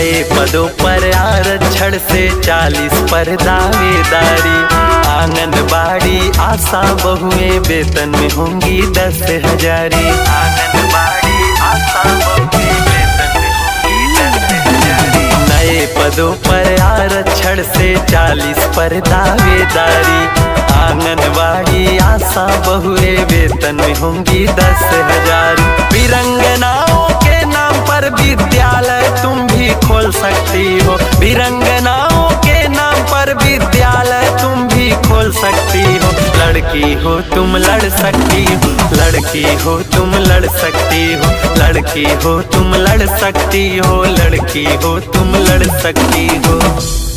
नए पदों पर आरक्षण से 40 पर दावेदारी। आंगनबाड़ी आशा बहुएं वेतन में होंगी 10,000। आंगनबाड़ी आशा बहुएं वेतन में होंगी 10,000। नए पदों पर आरक्षण से 40 पर दावेदारी। आंगनबाड़ी आशा बहुए वेतन में होंगी 10,000। विरंगनाओं के नाम पर विद्यालय तुम भी खोल सकती हो। विरंगनाओं के नाम पर विद्यालय तुम भी खोल सकती हो। लड़की हो तुम लड़ सकती हो। लड़की हो तुम लड़ सकती हो। लड़की हो तुम लड़ सकती हो। लड़की हो तुम लड़ सकती हो।